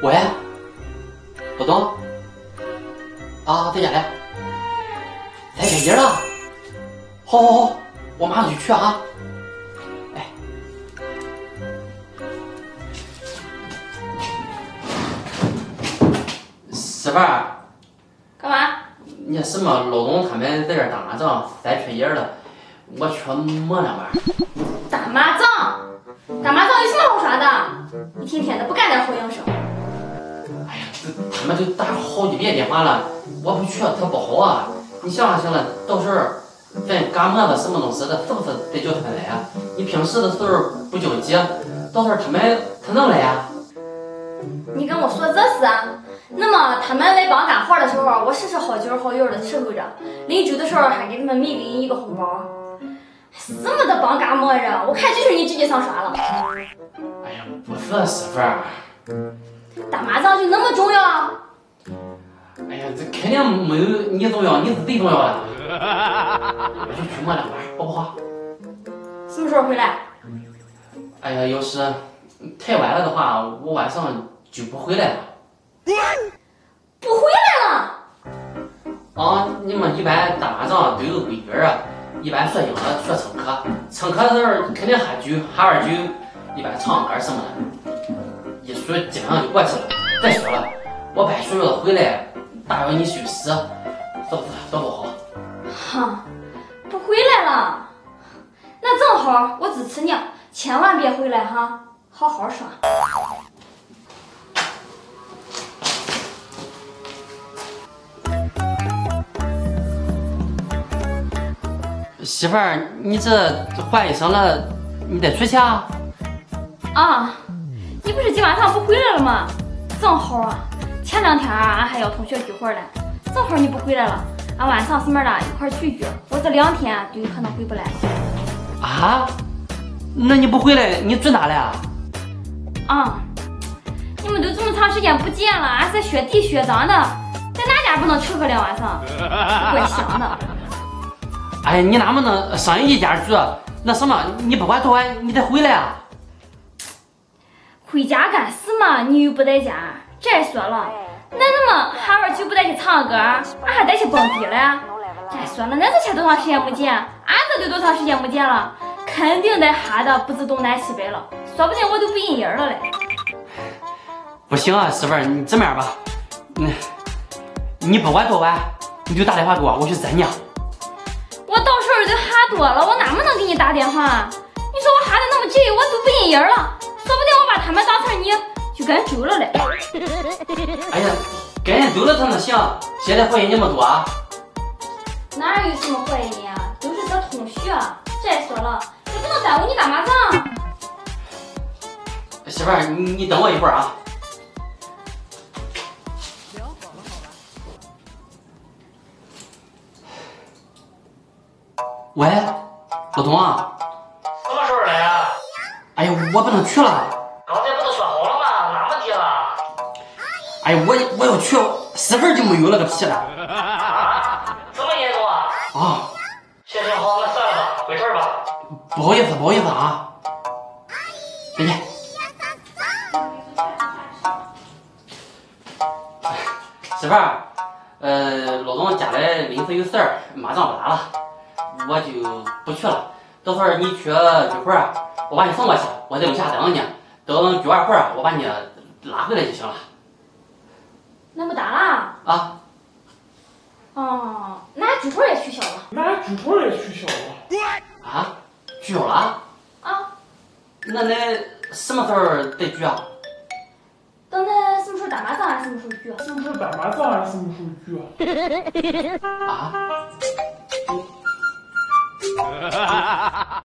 喂，老东，啊，在家嘞？来赶集了？好，好，好，我马上就去啊！哎，媳妇儿，干嘛？你看什么？老东他们在这打麻将，咱春节了，我去磨两把。打麻将？打麻将有什么好耍的？一天天的不干点活应手。 哎呀，他们就打了好几遍电话了，我不去他不好啊！你想了想了，到时候咱干么子什么东西的，是不是得叫他们来啊？你平时的时候不着急，到时候他能来啊？你跟我说这事啊？那么他们来帮干活的时候，我时时好酒好友的伺候着，临走的时候还给他们每个人一个红包，什么的帮干么着？我看就是你自己想耍了。哎呀，不是媳妇儿。 打麻将就那么重要？哎呀，这肯定没有你重要，你是最重要的。我就去磨两把，好不好？什么时候回来？哎呀，要是太晚了的话，我晚上就不回来了。不回来了？啊，你们一般打麻将都有个规矩啊，一般说赢了说唱歌，唱歌的时候肯定喊酒，喊二酒，一般唱歌什么的。 一输基本上就过去了。再说了，我半宿了回来，打扰你休息，多不好。哈，不回来了，那正好，我支持你，千万别回来哈，好好耍。媳妇儿，你这换衣裳了，你得出去啊？啊。 你不是今晚上不回来了吗？正好啊，前两天俺还要同学聚会嘞，正好你不回来了，俺晚上什么的一块聚聚。我这两天都有可能回不来了。啊？那你不回来，你住哪嘞？啊、嗯，你们都这么长时间不见了，俺是学弟学长的，在哪家不能吃喝了晚上？怪香的。哎，你哪么能上一家住？那什么，你不管多晚，你得回来啊。 回家干什么？你又不在家。再说了，那么喊完酒不带去唱歌，俺还带去蹦迪了。再说了，那这才多长时间没见，俺这都多长时间没见了，肯定得哈的不知东南西北了，说不定我都不认人了嘞。不行啊，媳妇儿，你这么样吧，你不管多晚，你就打电话给我，我去接你。我到时候就哈多了，我哪么能给你打电话啊？你说我哈的那么急，我都不认人了。 说不定我把他们当成你就跟丢了嘞！哎呀，跟人丢了他能行？现在怀疑那么多？哪有什么怀疑啊？都是咱同学。再说了，也不能耽误你打麻将。媳妇儿，你等我一会儿啊。喂，老童啊。 哎呀，我不能去了。刚才不都说好了吗？哪么地了？哎呀，我要去，媳妇儿就没有了个屁了。啊？这么严重啊？啊。行行好，那算了吧，回事儿吧。不好意思，不好意思啊。再见。媳妇儿，老东家里临时有事儿，马上不打了，我就不去了。到时候你去聚会啊。 我把你送过去，我在楼下等你。等聚完会儿，我把你拉回来就行了。那不打了？啊。哦，那聚会也取消了。那聚会也取消了。啊？取消了？啊。那恁什么时候再聚啊？等恁什么时候打麻将啊？什么时候聚？什么时候打麻将啊？什么时候聚啊？啊？